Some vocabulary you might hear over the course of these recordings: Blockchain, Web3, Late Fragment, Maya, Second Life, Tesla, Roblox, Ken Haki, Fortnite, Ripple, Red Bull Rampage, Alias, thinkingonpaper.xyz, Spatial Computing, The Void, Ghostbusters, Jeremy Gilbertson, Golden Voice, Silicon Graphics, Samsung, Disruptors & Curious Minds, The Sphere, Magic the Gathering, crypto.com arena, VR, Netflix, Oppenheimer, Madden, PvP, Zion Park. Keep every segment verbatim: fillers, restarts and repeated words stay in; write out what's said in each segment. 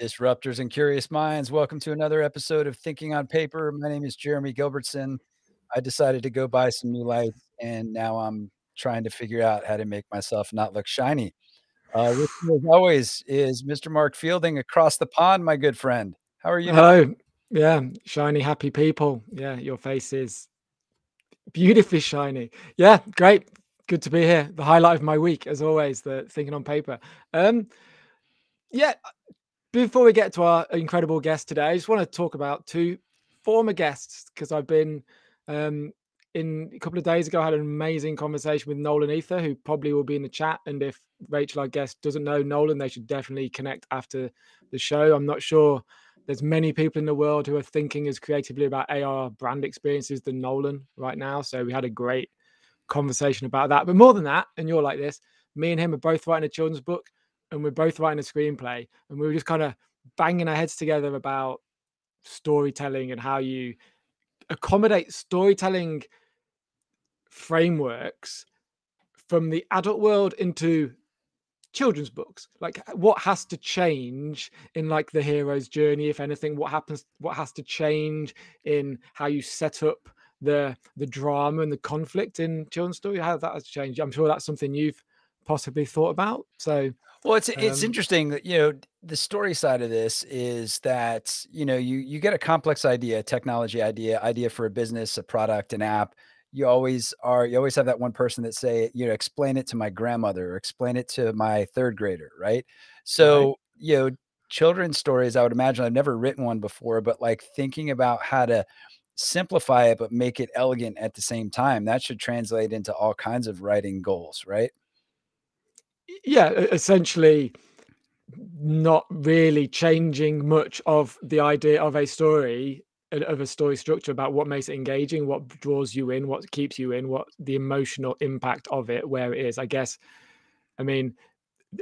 Disruptors and Curious Minds, welcome to another episode of Thinking on Paper. My name is Jeremy Gilbertson. I decided to go buy some new lights, and now I'm trying to figure out how to make myself not look shiny. Uh, with me, as always, is Mister Mark Fielding across the pond, my good friend. How are you? Hello. Now? Yeah, shiny, happy people. Yeah, your face is beautifully shiny. Yeah, great. Good to be here. The highlight of my week, as always, the Thinking on Paper. Um, yeah, before we get to our incredible guest today, I just want to talk about two former guests, because I've been... Um, in a couple of days ago, I had an amazing conversation with Nolan Aether, who probably will be in the chat. And if Rachel, I guess, doesn't know Nolan, they should definitely connect after the show. I'm not sure there's many people in the world who are thinking as creatively about A R brand experiences than Nolan right now. So we had a great conversation about that. But more than that, and you're like this, me and him are both writing a children's book and we're both writing a screenplay. And we were just kind of banging our heads together about storytelling and how you accommodate storytelling frameworks from the adult world into children's books. Like, what has to change in like the hero's journey, if anything? What happens, what has to change in how you set up the the drama and the conflict in children's story? How that has changed? I'm sure that's something you've possibly thought about. So well, it's it's um, interesting that, you know, the story side of this is that, you know, you you get a complex idea, technology idea, idea for a business, a product, an app. You always are you always have that one person that say, you know, explain it to my grandmother or explain it to my third grader, right? So, right. you know, children's stories, I would imagine, I've never written one before, but like thinking about how to simplify it but make it elegant at the same time, that should translate into all kinds of writing goals, right? Yeah, essentially not really changing much of the idea of a story, of a story structure, about what makes it engaging, what draws you in, what keeps you in, what the emotional impact of it, where it is. I guess, I mean,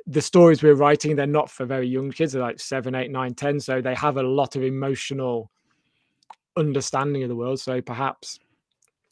the stories we're writing, they're not for very young kids. They're like seven, eight, nine, ten. So they have a lot of emotional understanding of the world. So perhaps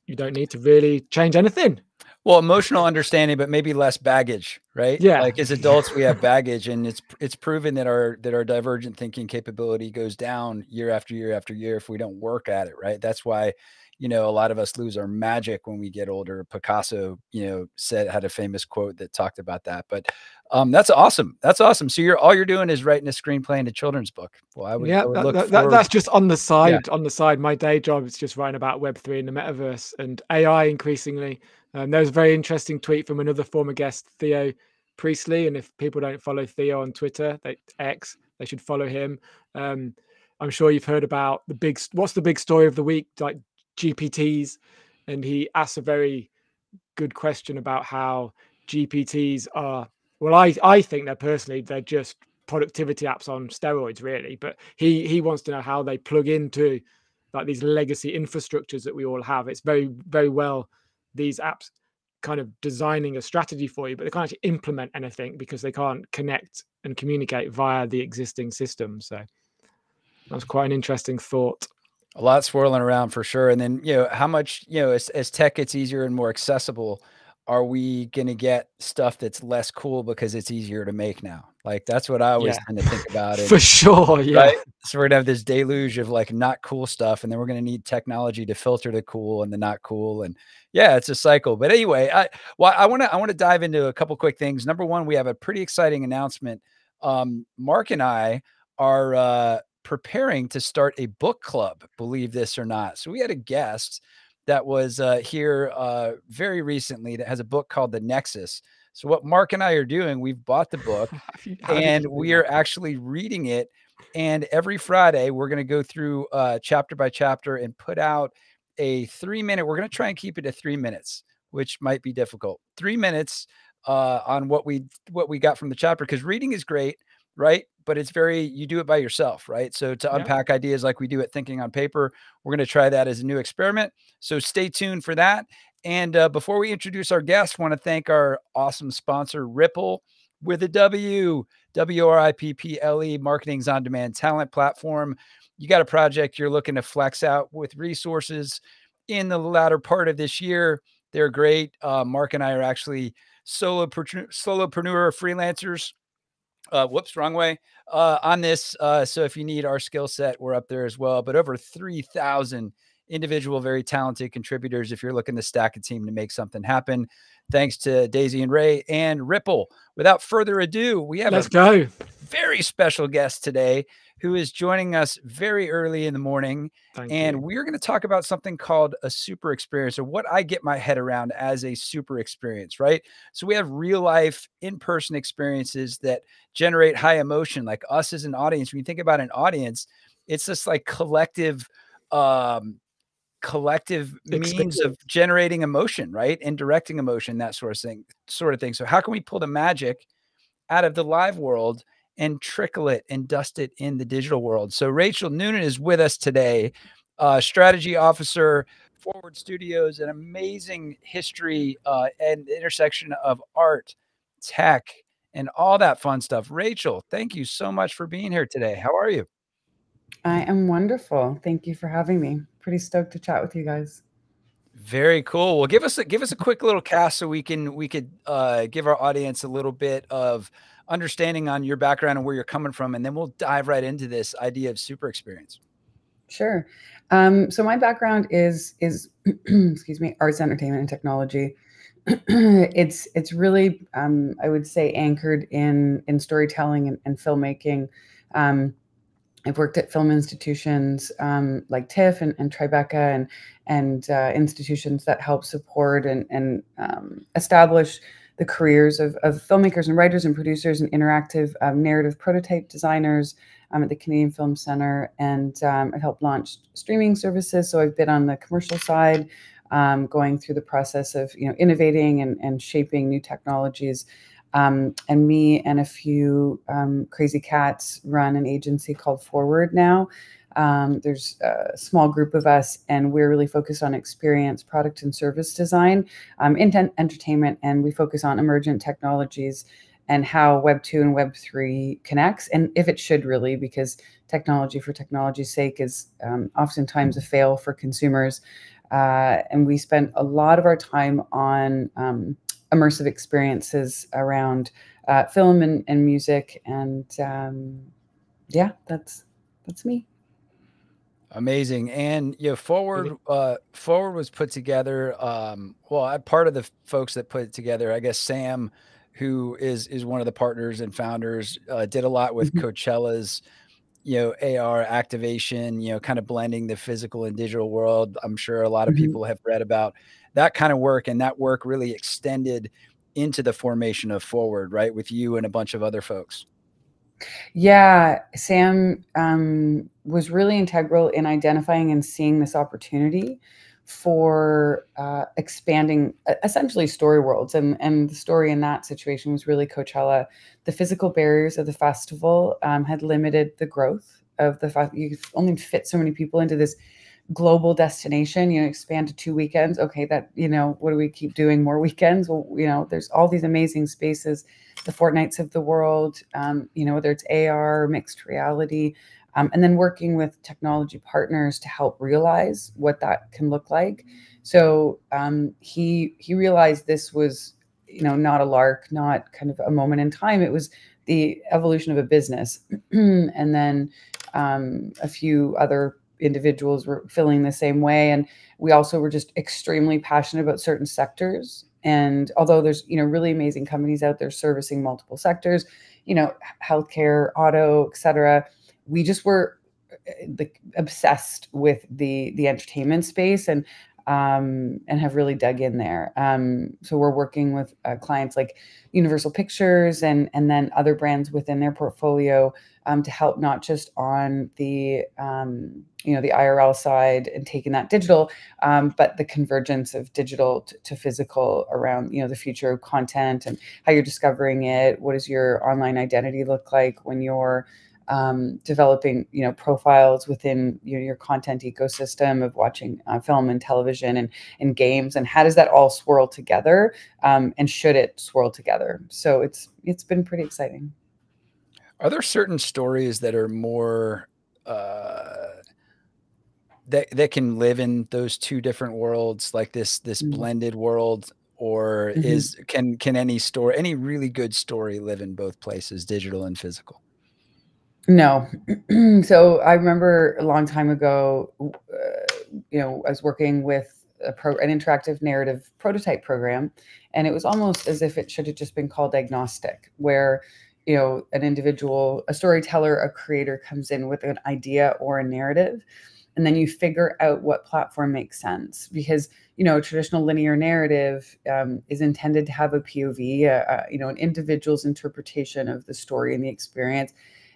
you don't need to really change anything. Well, emotional understanding, but maybe less baggage, right? Yeah. Like as adults, we have baggage, and it's it's proven that our that our divergent thinking capability goes down year after year after year if we don't work at it, right? That's why, you know, a lot of us lose our magic when we get older. Picasso, you know, said had a famous quote that talked about that. But um, that's awesome. That's awesome. So you're all you're doing is writing a screenplay and a children's book. Well, I would, yeah, I would that, look that, that, that's just on the side. Yeah. On the side, my day job is just writing about Web three and the metaverse and A I increasingly. Um, there was a very interesting tweet from another former guest, Theo Priestley. And if people don't follow Theo on Twitter, they, X, they should follow him. Um, I'm sure you've heard about the big, what's the big story of the week, like G P Ts. And he asked a very good question about how G P Ts are, well, I, I think they're personally, they're just productivity apps on steroids, really. But he, he wants to know how they plug into like these legacy infrastructures that we all have. It's very, very well these apps kind of designing a strategy for you, but they can't actually implement anything because they can't connect and communicate via the existing system. So that's quite an interesting thought. A lot swirling around for sure. And then, you know, how much, you know, as, as tech gets easier and more accessible, are we going to get stuff that's less cool because it's easier to make now? Like, that's what I always yeah. kind of think about it. For sure. Yeah. Right? So we're gonna have this deluge of like not cool stuff. And then we're going to need technology to filter the cool and the not cool. And yeah, it's a cycle. But anyway, I, well, I want to, I want to dive into a couple quick things. Number one, we have a pretty exciting announcement. Um, Mark and I are uh, preparing to start a book club, believe this or not. So we had a guest that was uh, here uh, very recently that has a book called The Nexus. So what Mark and I are doing, we've bought the book and we are actually reading it. And every Friday we're going to go through uh, chapter by chapter and put out a three minute, we're going to try and keep it to three minutes, which might be difficult. Three minutes uh, on what we, what we got from the chapter, because reading is great, right? But it's very, you do it by yourself, right? So to unpack yeah. ideas like we do at Thinking on Paper, we're going to try that as a new experiment. So stay tuned for that. And uh, before we introduce our guest, want to thank our awesome sponsor, Ripple with a W, W R I P P L E, Marketing's On-Demand Talent Platform. You got a project you're looking to flex out with resources in the latter part of this year. They're great. Uh, Mark and I are actually solopreneur, solopreneur freelancers. Uh, whoops, wrong way uh, on this. Uh, so if you need our skill set, we're up there as well. But over three thousand individual, very talented contributors if you're looking to stack a team to make something happen. Thanks to Daisy and Ray and Ripple. Without further ado, we have Let's a go. very special guest today who is joining us very early in the morning. Thank and you. We're going to talk about something called a super experience, or what I get my head around as a super experience, right? So we have real life in-person experiences that generate high emotion, like us as an audience. When you think about an audience, it's this like collective um collective Expected. means of generating emotion, right? And directing emotion, that sort of thing, sort of thing. So how can we pull the magic out of the live world and trickle it and dust it in the digital world? So Rachel Noonan is with us today, uh, strategy officer, Forward Studios, an amazing history uh, and the intersection of art, tech, and all that fun stuff. Rachel, thank you so much for being here today. How are you? I am wonderful. Thank you for having me. Pretty stoked to chat with you guys. Very cool. Well, give us a, give us a quick little cast so we can we could uh, give our audience a little bit of understanding on your background and where you're coming from, and then we'll dive right into this idea of super experience. Sure. Um, so my background is is excuse me, arts, entertainment, and technology. it's it's really um, I would say anchored in in storytelling and, and filmmaking. Um, I've worked at film institutions um, like TIFF and, and Tribeca and, and uh, institutions that help support and, and um, establish the careers of, of filmmakers and writers and producers and interactive um, narrative prototype designers um, at the Canadian Film Centre. And um, I helped launch streaming services. So I've been on the commercial side, um, going through the process of you know innovating and, and shaping new technologies. Um, and me and a few um, crazy cats run an agency called Forward now. Um, there's a small group of us, and we're really focused on experience, product and service design, um, intent, entertainment, and we focus on emergent technologies and how Web two and Web three connects, and if it should really, because technology for technology's sake is um, oftentimes a fail for consumers. Uh, and we spend a lot of our time on um, immersive experiences around uh, film and, and music. And um, yeah, that's, that's me. Amazing. And yeah, Forward, uh, Forward was put together. Um, well, I, part of the folks that put it together, I guess, Sam, who is, is one of the partners and founders, uh, did a lot with mm-hmm. Coachella's, you know, A R activation, you know, kind of blending the physical and digital world. I'm sure a lot of mm-hmm. people have read about that kind of work, and that work really extended into the formation of Forward, right? With you and a bunch of other folks. Yeah, Sam um, was really integral in identifying and seeing this opportunity for uh, expanding uh, essentially story worlds. And, and the story in that situation was really Coachella. The physical barriers of the festival um, had limited the growth of the fact you could only fit so many people into this global destination, you know, expand to two weekends. Okay, that, you know, what do we keep doing? More weekends? Well, you know, there's all these amazing spaces, the Fortnites of the world, um, you know, whether it's A R, mixed reality, um, and then working with technology partners to help realize what that can look like. So um, he he realized this was, you know, not a lark, not kind of a moment in time. It was the evolution of a business. And then um, a few other individuals were feeling the same way. And we also were just extremely passionate about certain sectors. And although there's, you know, really amazing companies out there servicing multiple sectors, you know, healthcare, auto, et cetera, we just were like obsessed with the, the entertainment space and, um, and have really dug in there. Um, so we're working with uh, clients like Universal Pictures and, and then other brands within their portfolio um, to help not just on the, um, you know, the I R L side and taking that digital, um, but the convergence of digital to physical around, you know, the future of content and how you're discovering it. What does your online identity look like when you're Um, developing, you know, profiles within your, your content ecosystem of watching uh, film and television and, and games, and how does that all swirl together? Um, and should it swirl together? So it's, it's been pretty exciting. Are there certain stories that are more, uh, that, that can live in those two different worlds, like this, this mm-hmm. blended world, or mm-hmm. is can can any story, any really good story, live in both places, digital and physical? No. So I remember a long time ago, uh, you know, I was working with a pro, an interactive narrative prototype program, and it was almost as if it should have just been called agnostic, where, you know, an individual, a storyteller, a creator comes in with an idea or a narrative, and then you figure out what platform makes sense. Because, you know, traditional linear narrative um, is intended to have a P O V, uh, you know, an individual's interpretation of the story and the experience.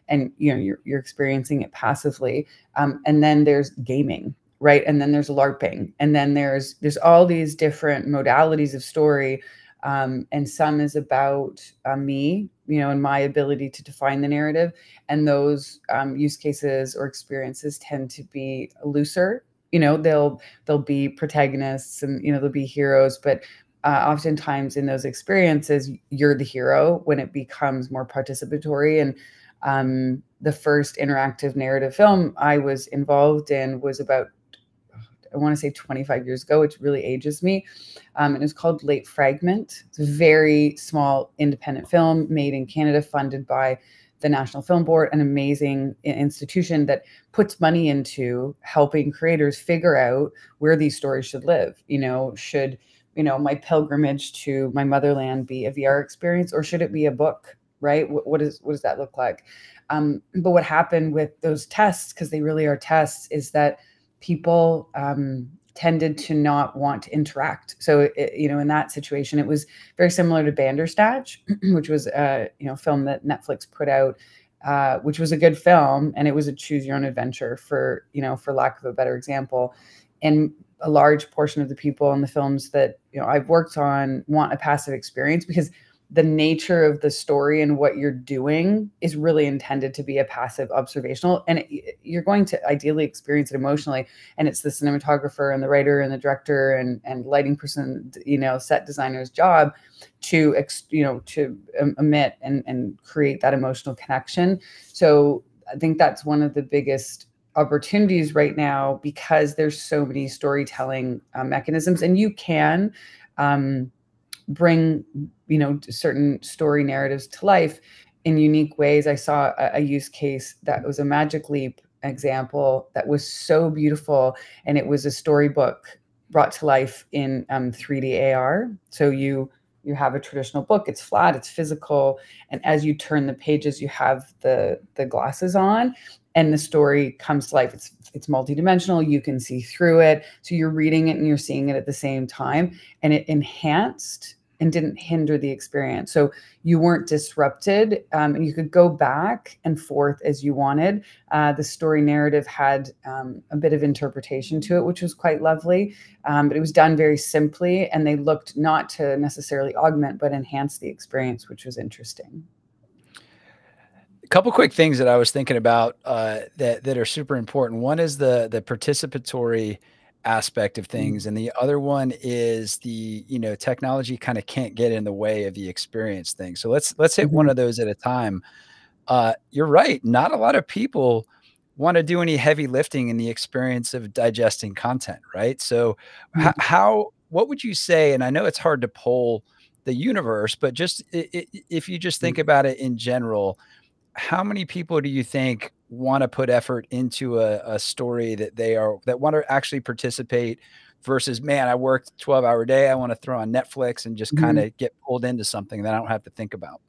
And, you know, you're, you're experiencing it passively. Um, and then there's gaming, right? And then there's LARPing. And then there's, there's all these different modalities of story. Um, and some is about uh, me, you know, and my ability to define the narrative. And those um, use cases or experiences tend to be looser. You know, they'll, they'll be protagonists and, you know, they'll be heroes, but Uh, oftentimes in those experiences, you're the hero when it becomes more participatory. And um, the first interactive narrative film I was involved in was about, I want to say twenty-five years ago, which really ages me. Um, and it's called Late Fragment. It's a very small independent film made in Canada, funded by the National Film Board, an amazing institution that puts money into helping creators figure out where these stories should live. You know, should... you know, my pilgrimage to my motherland be a V R experience, or should it be a book, right? What, what, is, what does that look like? Um, but what happened with those tests, because they really are tests, is that people um, tended to not want to interact. So, it, you know, in that situation, it was very similar to Bandersnatch, which was a you know, film that Netflix put out, uh, which was a good film. And it was a choose your own adventure for, you know, for lack of a better example. And a large portion of the people in the films that, you know, I've worked on want a passive experience, because the nature of the story and what you're doing is really intended to be a passive observational, and it, you're going to ideally experience it emotionally. And it's the cinematographer and the writer and the director and, and lighting person, you know, set designer's job to, ex, you know, to emit and, and create that emotional connection. So I think that's one of the biggest opportunities right now, because there's so many storytelling uh, mechanisms, and you can um, bring, you know, certain story narratives to life in unique ways. I saw a, a use case that was a Magic Leap example that was so beautiful, and it was a storybook brought to life in um, three D A R. So you you have a traditional book, it's flat, it's physical, and as you turn the pages, you have the the glasses on, and the story comes to life. It's it's multidimensional. You can see through it. So you're reading it and you're seeing it at the same time. And it enhanced and didn't hinder the experience. So you weren't disrupted, um, and you could go back and forth as you wanted. Uh, the story narrative had um, a bit of interpretation to it, which was quite lovely, um, but it was done very simply, and they looked not to necessarily augment, but enhance the experience, which was interesting. Couple quick things that I was thinking about uh, that that are super important. One is the the participatory aspect of things, and the other one is the you know technology kind of can't get in the way of the experience thing. So let's let's hit mm-hmm. one of those at a time. Uh, you're right. Not a lot of people want to do any heavy lifting in the experience of digesting content, right? So mm-hmm. h- how what would you say? And I know it's hard to poll the universe, but just it, it, if you just think mm-hmm. about it in general. How many people do you think want to put effort into a, a story that they are, that want to actually participate, versus, man, I worked twelve hour day, I want to throw on Netflix and just kind of mm-hmm. get pulled into something that I don't have to think about?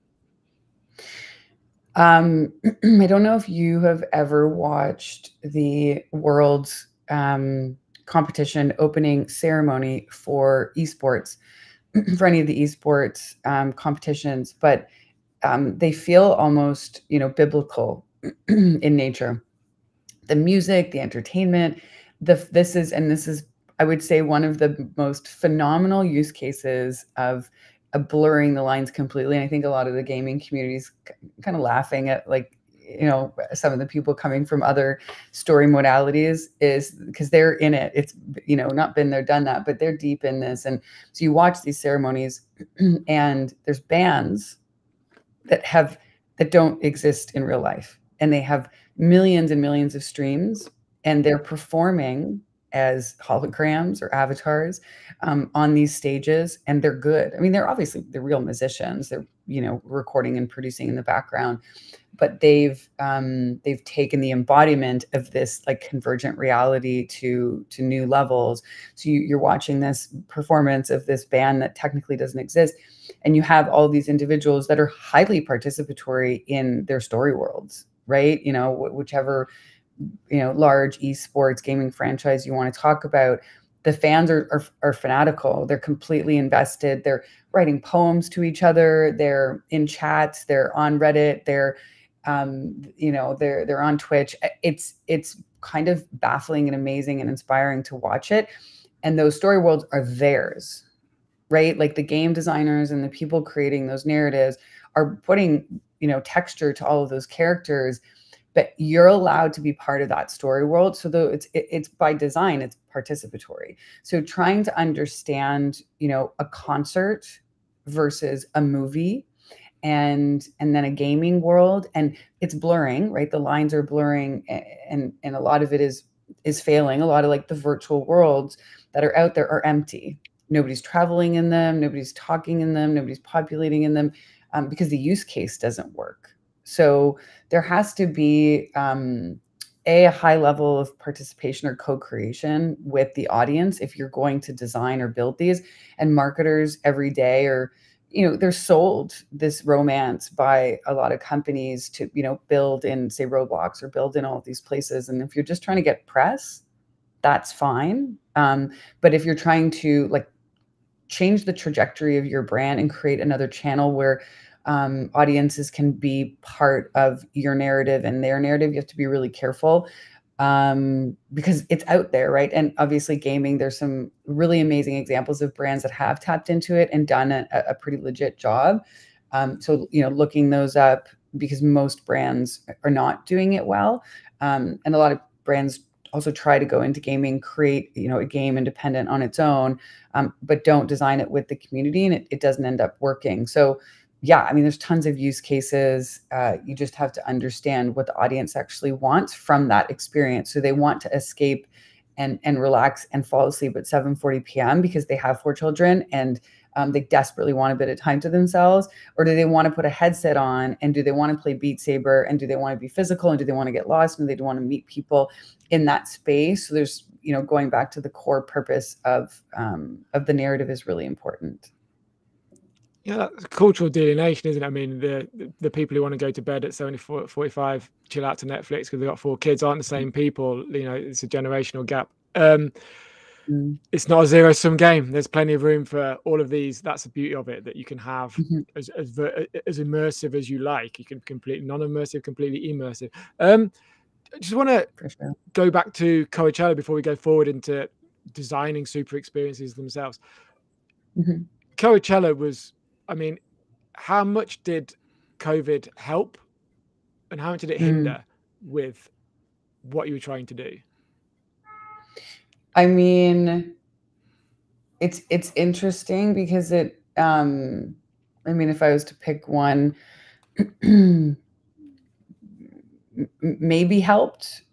Um, I don't know if you have ever watched the world's um, competition opening ceremony for esports, for any of the esports um, competitions, but Um, they feel almost, you know, biblical in nature. The music, the entertainment, the this is, and this is, I would say, one of the most phenomenal use cases of uh, blurring the lines completely. And I think a lot of the gaming community's kind of laughing at, like, you know, some of the people coming from other story modalities, is because they're in it. It's, you know, not been there, done that, but they're deep in this. And so you watch these ceremonies and there's bands that have, that don't exist in real life. And they have millions and millions of streams, and they're performing as holograms or avatars um, on these stages, and they're good. I mean, they're obviously they're real musicians. They're, you know, recording and producing in the background, but they've um, they've taken the embodiment of this like convergent reality to to new levels. So you, you're watching this performance of this band that technically doesn't exist, and you have all these individuals that are highly participatory in their story worlds, right? You know, wh whichever. you know, large esports gaming franchise you want to talk about, the fans are, are, are fanatical. They're completely invested. They're writing poems to each other. They're in chats. They're on Reddit. They're, um, you know, they're, they're on Twitch. It's, it's kind of baffling and amazing and inspiring to watch it. And those story worlds are theirs, right? Like the game designers and the people creating those narratives are putting, you know, texture to all of those characters, but you're allowed to be part of that story world. So though it's, it, it's by design, it's participatory. So trying to understand, you know, a concert versus a movie and, and then a gaming world, and it's blurring, right? The lines are blurring, and, and a lot of it is, is failing. A lot of like the virtual worlds that are out there are empty. Nobody's traveling in them. Nobody's talking in them. Nobody's populating in them um, because the use case doesn't work. So there has to be um, a, a high level of participation or co-creation with the audience if you're going to design or build these. And marketers every day are, you know, they're sold this romance by a lot of companies to, you know, build in, say, Roblox or build in all of these places. And if you're just trying to get press, that's fine. Um, but if you're trying to like change the trajectory of your brand and create another channel where Um, audiences can be part of your narrative and their narrative, you have to be really careful um, because it's out there, right? And obviously gaming, there's some really amazing examples of brands that have tapped into it and done a, a pretty legit job. Um, so, you know, looking those up, because most brands are not doing it well. Um, and a lot of brands also try to go into gaming, create, you know, a game independent on its own, um, but don't design it with the community, and it, it doesn't end up working. So yeah, I mean, there's tons of use cases. Uh, you just have to understand what the audience actually wants from that experience. So they want to escape and, and relax and fall asleep at seven forty p m because they have four children and um, they desperately want a bit of time to themselves. Or do they want to put a headset on, and do they want to play Beat Saber, and do they want to be physical, and do they want to get lost, and they want to meet people in that space? So there's, you know, going back to the core purpose of, um, of the narrative is really important. Yeah, that's cultural delineation, isn't it? I mean, the the people who want to go to bed at seven forty-five, chill out to Netflix because they've got four kids, aren't the same people. You know, it's a generational gap. Um, mm. It's not a zero-sum game. There's plenty of room for all of these. That's the beauty of it, that you can have mm-hmm. as, as, as immersive as you like. You can completely non-immersive, completely immersive. Um, I just want to sure. go back to Coachella before we go forward into designing super experiences themselves. Mm-hmm. Coachella was... I mean, how much did COVID help and how much did it hinder mm. with what you were trying to do? I mean, it's, it's interesting because it, um, I mean, if I was to pick one, maybe helped,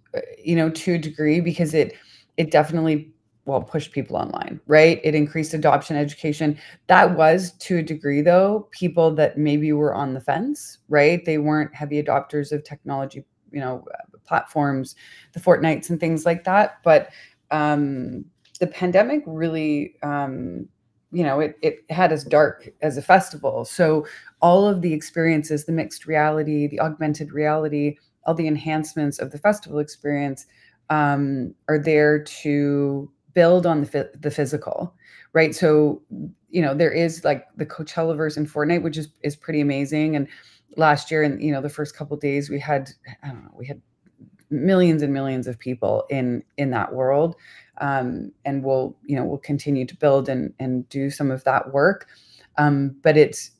you know, to a degree, because it, it definitely well, pushed people online, right? It increased adoption, education. That was, to a degree though, people that maybe were on the fence, right? They weren't heavy adopters of technology, you know, platforms, the Fortnites and things like that. But um, the pandemic really, um, you know, it, it had us dark as a festival. So all of the experiences, the mixed reality, the augmented reality, all the enhancements of the festival experience um, are there to build on the, the physical, right? So, you know, there is like the Coachellaverse in Fortnite, which is, is pretty amazing. And last year, and, you know, the first couple of days we had, I don't know, we had millions and millions of people in, in that world. Um, and we'll, you know, we'll continue to build and, and do some of that work. Um, but it's,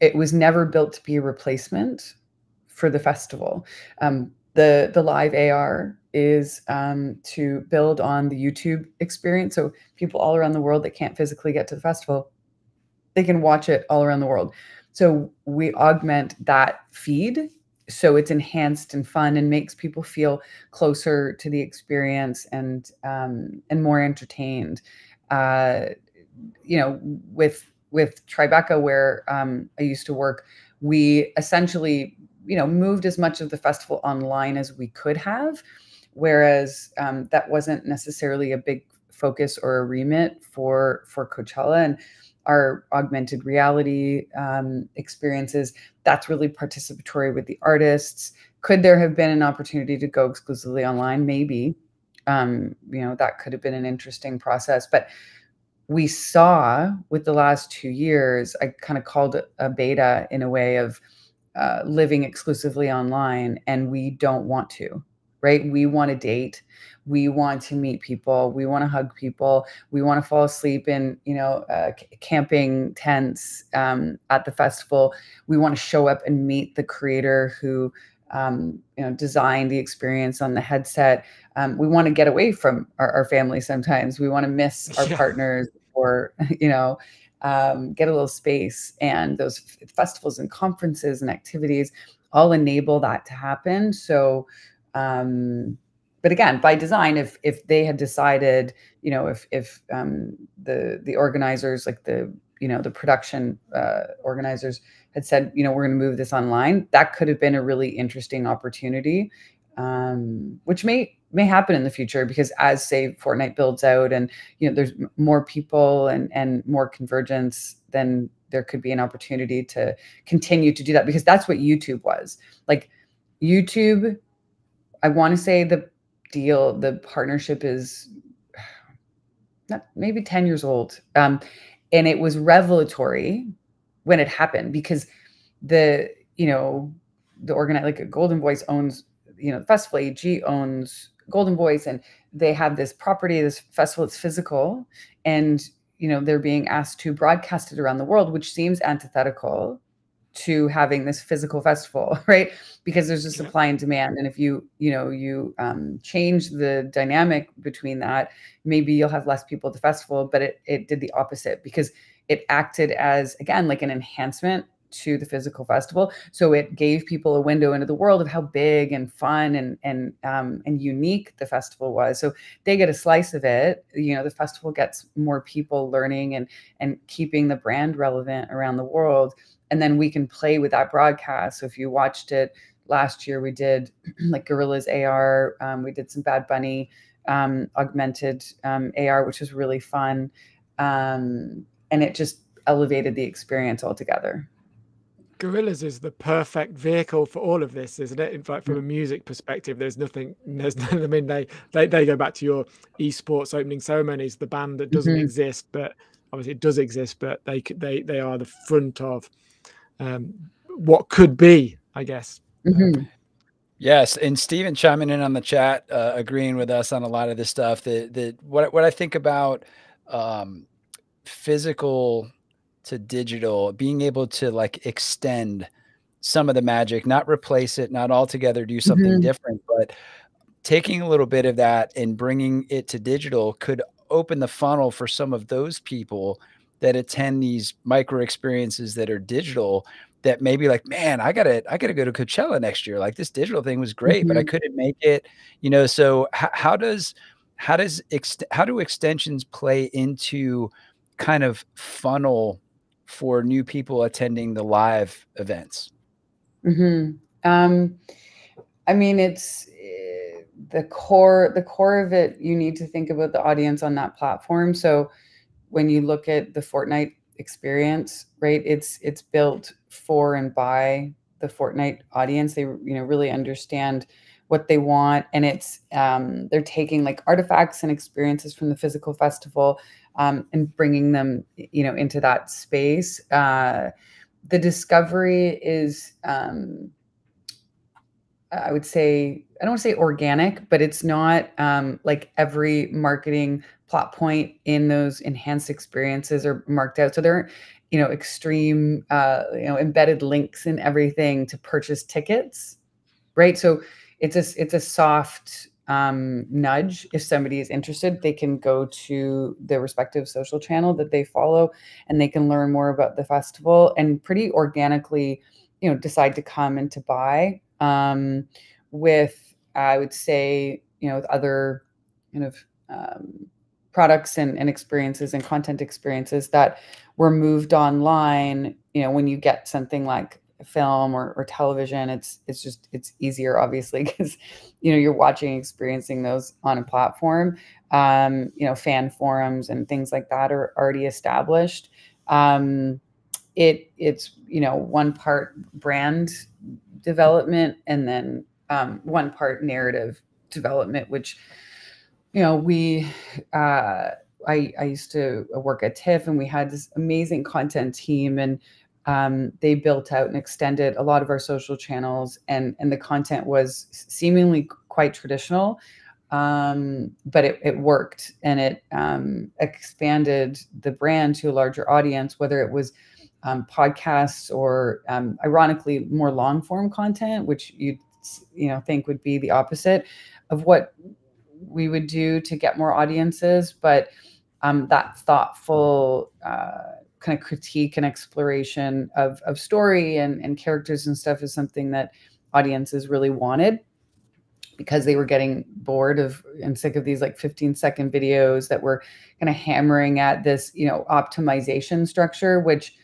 it was never built to be a replacement for the festival. Um, the, the live A R is um, to build on the YouTube experience. So people all around the world that can't physically get to the festival, they can watch it all around the world. So we augment that feed so it's enhanced and fun and makes people feel closer to the experience and um, and more entertained. Uh, you know, with with Tribeca, where um, I used to work, we essentially, you know, moved as much of the festival online as we could have, whereas um, that wasn't necessarily a big focus or a remit for for Coachella. And our augmented reality um, experiences, that's really participatory with the artists. Could there have been an opportunity to go exclusively online? Maybe, um, you know, that could have been an interesting process. But we saw with the last two years, I kind of called it a beta in a way of uh, living exclusively online, and we don't want to. Right? We want to date. We want to meet people. We want to hug people. We want to fall asleep in, you know, uh, camping tents um, at the festival. We want to show up and meet the creator who, um, you know, designed the experience on the headset. Um, we want to get away from our, our family sometimes. We want to miss our yeah. partners or, you know, um, get a little space. And those festivals and conferences and activities all enable that to happen. So, Um, but again, by design, if if they had decided, you know, if if um, the the organizers, like the you know the production uh, organizers, had said, you know, we're going to move this online, that could have been a really interesting opportunity, um, which may may happen in the future because as say Fortnite builds out and you know there's more people and and more convergence, then there could be an opportunity to continue to do that, because that's what YouTube was like. YouTube. I want to say the deal, the partnership is not, maybe ten years old. Um, and it was revelatory when it happened because the, you know, the organi- like Golden Voice owns, you know, the festival, A G owns Golden Voice, and they have this property, this festival, it's physical. And, you know, they're being asked to broadcast it around the world, which seems antithetical to having this physical festival, right? Because there's a supply and demand, and if you you know you um, change the dynamic between that, maybe you'll have less people at the festival. But it it did the opposite because it acted as again like an enhancement to the physical festival. So it gave people a window into the world of how big and fun and and um, and unique the festival was. So they get a slice of it. You know, the festival gets more people learning and and keeping the brand relevant around the world. And then we can play with that broadcast. So if you watched it last year, we did like Gorillaz A R. Um, we did some Bad Bunny um, augmented um, A R, which was really fun. Um, and it just elevated the experience altogether. Gorillaz is the perfect vehicle for all of this, isn't it? In fact, from a music perspective, there's nothing, there's none, I mean, they, they, they go back to your esports opening ceremonies, the band that doesn't mm-hmm. exist, but obviously it does exist, but they, they, they are the front of um what could be, I guess. Mm-hmm. um, yes, and Stephen chiming in on the chat, uh, agreeing with us on a lot of this stuff. That that what what I think about um physical to digital, being able to like extend some of the magic, not replace it, not altogether do something mm-hmm. different, but taking a little bit of that and bringing it to digital could open the funnel for some of those people that attend these micro experiences that are digital, that maybe like, man, I gotta, I gotta go to Coachella next year. Like this digital thing was great, mm-hmm. but I couldn't make it, you know? So how does, how does, ex how do extensions play into kind of funnel for new people attending the live events? Mm-hmm. Um, I mean, it's uh, the core, the core of it, you need to think about the audience on that platform. So when you look at the Fortnite experience, right, it's it's built for and by the Fortnite audience. They you know really understand what they want, and it's um, they're taking like artifacts and experiences from the physical festival um, and bringing them you know into that space. Uh, the discovery is, um, I would say, I don't want to say organic, but it's not um, like every marketing plot point in those enhanced experiences are marked out. So there are, you know, extreme, uh, you know, embedded links in everything to purchase tickets, right? So it's a, it's a soft um, nudge. If somebody is interested, they can go to their respective social channel that they follow, and they can learn more about the festival and pretty organically, you know, decide to come and to buy. um, with, I would say, you know, with other kind of um, products and, and experiences and content experiences that were moved online. You know, when you get something like film or, or television, it's it's just it's easier, obviously, because you know you're watching, experiencing those on a platform. Um, you know, fan forums and things like that are already established. Um, it it's you know one part brand development and then um, one part narrative development, which you know we. Uh, I, I used to work at TIFF and we had this amazing content team, and um, they built out and extended a lot of our social channels, and, and the content was seemingly quite traditional, um, but it, it worked, and it um, expanded the brand to a larger audience, whether it was um, podcasts or um, ironically more long form content, which you'd you know, think would be the opposite of what we would do to get more audiences. But Um, that thoughtful uh, kind of critique and exploration of, of story and, and characters and stuff is something that audiences really wanted, because they were getting bored of and sick of these like fifteen second videos that were kind of hammering at this, you know, optimization structure, which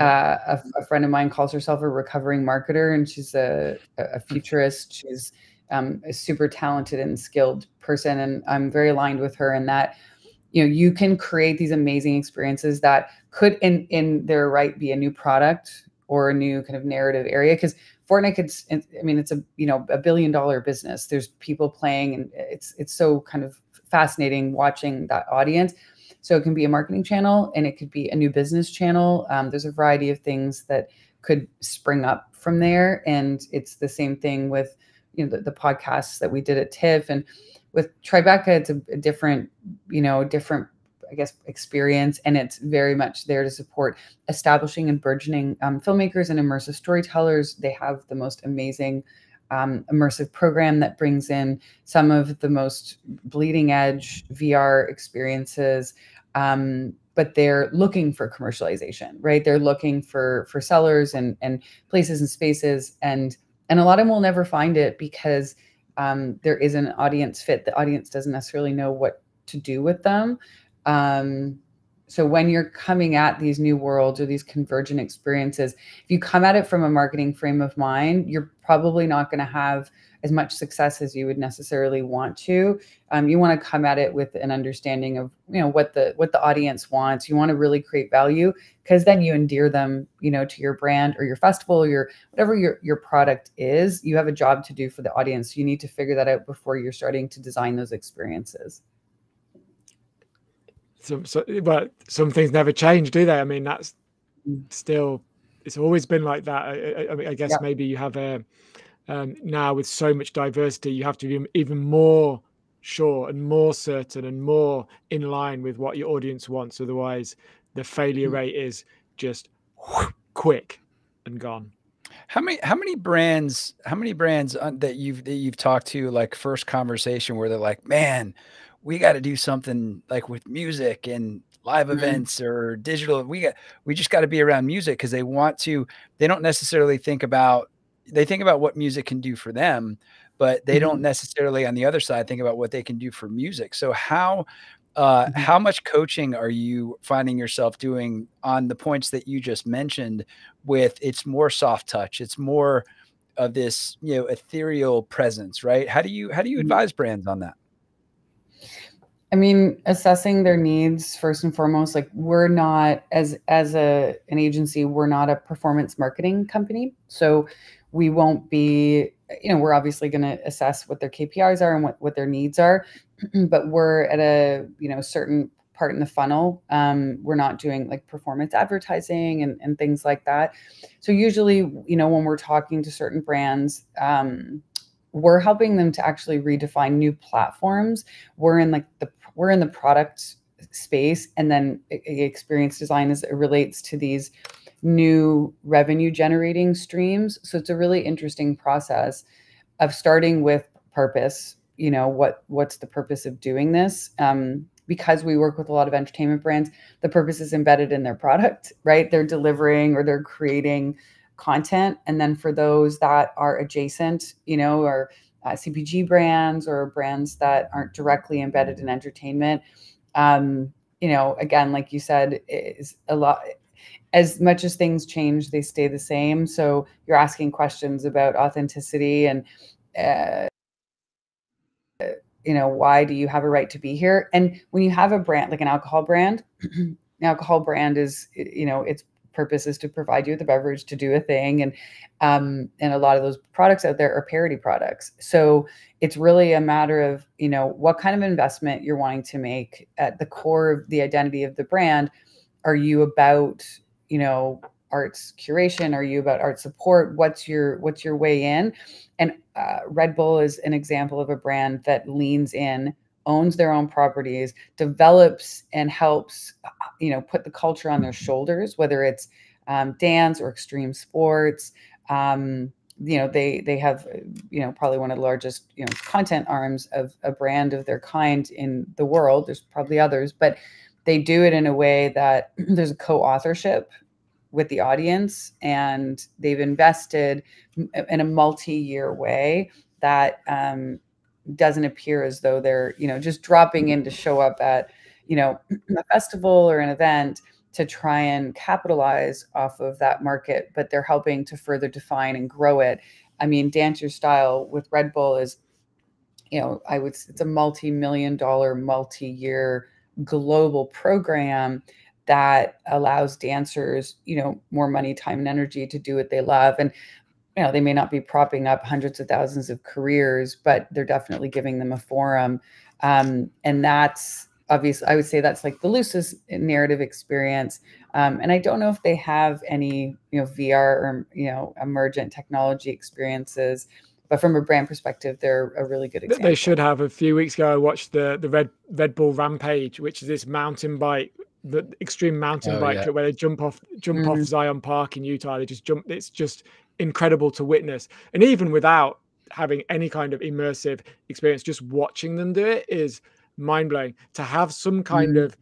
uh, a, a friend of mine calls herself a recovering marketer, and she's a, a futurist. She's um, a super talented and skilled person, and I'm very aligned with her in that. You know, you can create these amazing experiences that could in, in their right be a new product or a new kind of narrative area, because Fortnite could, I mean, it's a, you know, a billion dollar business. There's people playing, and it's, it's so kind of fascinating watching that audience. So it can be a marketing channel, and it could be a new business channel. Um, there's a variety of things that could spring up from there. And it's the same thing with, you know, the, the podcasts that we did at TIFF, and with Tribeca, it's a, a different, you know, different, I guess, experience. And it's very much there to support establishing and burgeoning um, filmmakers and immersive storytellers. They have the most amazing um, immersive program that brings in some of the most bleeding edge V R experiences. Um, but they're looking for commercialization, right? They're looking for for sellers and, and places and spaces. And, and a lot of them will never find it, because Um, there is an audience fit. The audience doesn't necessarily know what to do with them. Um, so when you're coming at these new worlds or these convergent experiences, if you come at it from a marketing frame of mind, you're probably not going to have as much success as you would necessarily want to. Um, you want to come at it with an understanding of, you know, what the what the audience wants. You want to really create value, because then you endear them, you know, to your brand or your festival or your whatever your your product is. You have a job to do for the audience. You need to figure that out before you're starting to design those experiences. So, so, but some things never change, do they? I mean, that's still, it's always been like that. I, I, mean, I guess yeah. Maybe you have a, um, now with so much diversity, you have to be even more sure and more certain and more in line with what your audience wants. Otherwise, the failure rate is just whoosh, quick and gone. How many how many brands how many brands that you've that you've talked to, like first conversation where they're like, man, we got to do something like with music and live mm-hmm. events or digital. We got, we just got to be around music, because they want to, they don't necessarily think about, they think about what music can do for them, but they mm-hmm. don't necessarily on the other side think about what they can do for music. So how, uh, mm-hmm. how much coaching are you finding yourself doing on the points that you just mentioned with it's more soft touch, it's more of this, you know, ethereal presence, right? How do you, how do you mm-hmm. advise brands on that? I mean, assessing their needs first and foremost. Like, we're not, as as a an agency, we're not a performance marketing company, so we won't be, you know, we're obviously going to assess what their K P Is are and what, what their needs are, but we're at a, you know, certain part in the funnel. Um, we're not doing like performance advertising and, and things like that. So usually, you know, when we're talking to certain brands, um, we're helping them to actually redefine new platforms. We're in like the, we're in the product space, and then experience design as it relates to these new revenue generating streams. So it's a really interesting process of starting with purpose. You know, what, what's the purpose of doing this? Um, because we work with a lot of entertainment brands, the purpose is embedded in their product, right? They're delivering or they're creating content. And then for those that are adjacent, you know, or uh, C P G brands or brands that aren't directly embedded in entertainment, um, you know, again, like you said, is a lot. As much as things change, they stay the same. So you're asking questions about authenticity and, uh, you know, why do you have a right to be here? And when you have a brand, like an alcohol brand, an alcohol brand is, you know, its purpose is to provide you with a beverage to do a thing. And, um, and a lot of those products out there are parody products. So it's really a matter of, you know, what kind of investment you're wanting to make at the core of the identity of the brand. Are you about, you know, arts curation? Are you about art support? What's your, what's your way in? And uh, Red Bull is an example of a brand that leans in, owns their own properties, develops and helps, you know, put the culture on their shoulders, whether it's um, dance or extreme sports. Um, you know, they, they have, you know, probably one of the largest, you know, content arms of a brand of their kind in the world. There's probably others, but they do it in a way that there's a co-authorship with the audience, and they've invested in a multi-year way that um, doesn't appear as though they're, you know, just dropping in to show up at, you know, a festival or an event to try and capitalize off of that market, but they're helping to further define and grow it. I mean, Dance Your Style with Red Bull is, you know, I would, it's a multi-million dollar, multi-year global program that allows dancers, you know, more money, time, and energy to do what they love. And, you know, they may not be propping up hundreds of thousands of careers, but they're definitely giving them a forum. Um, and that's obviously, I would say that's like the loosest narrative experience. Um, and I don't know if they have any, you know, V R or, you know, emergent technology experiences, but from a brand perspective, they're a really good example. They should have. A few weeks ago, I watched the the Red Red Bull Rampage, which is this mountain bike, the extreme mountain oh, bike yeah. trip where they jump off jump mm-hmm. off Zion Park in Utah. They just jump. It's just incredible to witness. And even without having any kind of immersive experience, just watching them do it is mind blowing. To have some kind mm-hmm. of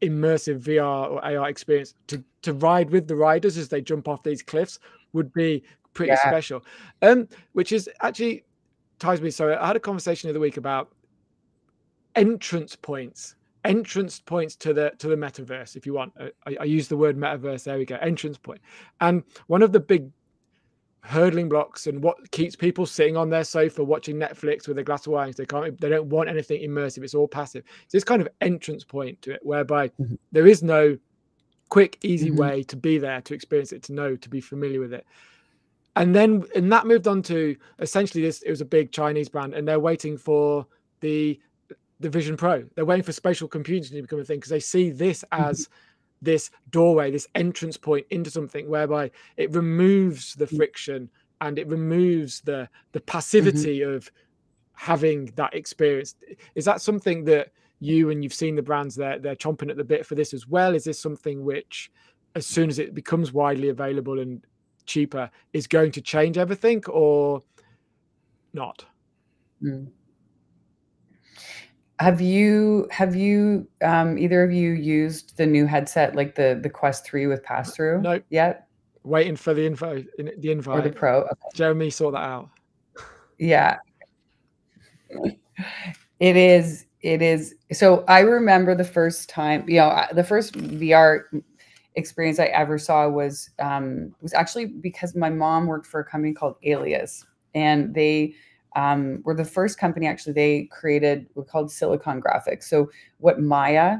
immersive V R or A R experience to to ride with the riders as they jump off these cliffs would be pretty yeah. special, um which is actually ties me. So I had a conversation the other week about entrance points entrance points to the to the metaverse, if you want. I, I use the word metaverse, there we go, entrance point. And one of the big hurdling blocks and what keeps people sitting on their sofa watching Netflix with a glass of wine, they can't they don't want anything immersive, it's all passive. It's this kind of entrance point to it whereby mm-hmm. there is no quick easy mm-hmm. way to be there, to experience it, to know, to be familiar with it. And then and that moved on to essentially this. It was a big Chinese brand, and they're waiting for the the Vision Pro. They're waiting for spatial computing to become a thing because they see this as this doorway, this entrance point into something whereby it removes the friction and it removes the the passivity mm-hmm. of having that experience. Is that something that you and you've seen the brands they're they're chomping at the bit for this as well? Is this something which, as soon as it becomes widely available and cheaper, is going to change everything or not? Mm. Have you have you um, either of you used the new headset, like the the Quest three with pass through? No, yet. Waiting for the info, the info or the Pro. Okay. Jeremy saw that out. Yeah, it is. It is. So I remember the first time, you know, the first V R experience I ever saw was um, was actually because my mom worked for a company called Alias, and they um, were the first company actually they created were called Silicon Graphics. So what Maya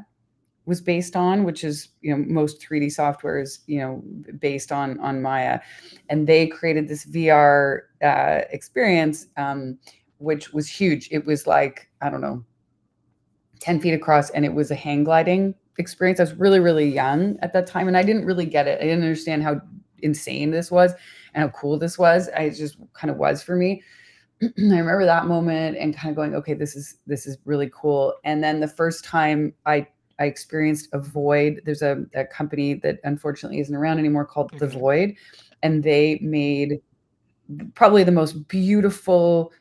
was based on, which is, you know, most three D software is, you know, based on on Maya, and they created this V R uh, experience, um, which was huge. It was like, I don't know, ten feet across, and it was a hang gliding experience. I was really, really young at that time, and I didn't really get it. I didn't understand how insane this was and how cool this was. I just kind of was for me. I remember that moment and kind of going, okay, this is, this is really cool. And then the first time I, I experienced a Void, there's a, a company that unfortunately isn't around anymore called The Void. And they made probably the most beautiful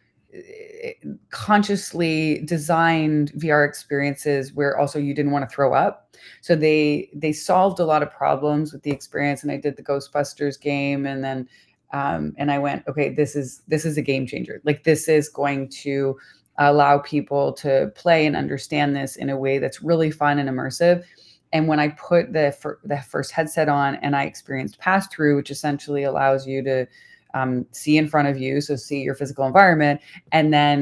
consciously designed V R experiences where also you didn't want to throw up. So they they solved a lot of problems with the experience. And I did the Ghostbusters game, and then um, and I went, okay, this is this is a game changer. Like, this is going to allow people to play and understand this in a way that's really fun and immersive. And when I put the fir- the first headset on and I experienced pass through, which essentially allows you to Um, see in front of you, so see your physical environment, and then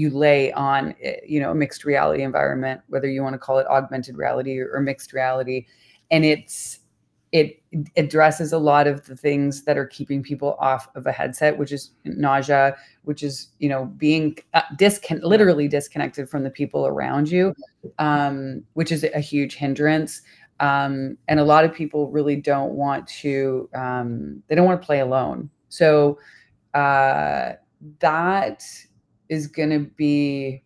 you lay on, you know, a mixed reality environment, whether you want to call it augmented reality or, or mixed reality, and it's it addresses a lot of the things that are keeping people off of a headset, which is nausea, which is, you know, being uh, discon- literally disconnected from the people around you, um, which is a huge hindrance. Um, and a lot of people really don't want to, um, they don't want to play alone. So uh, that is going to be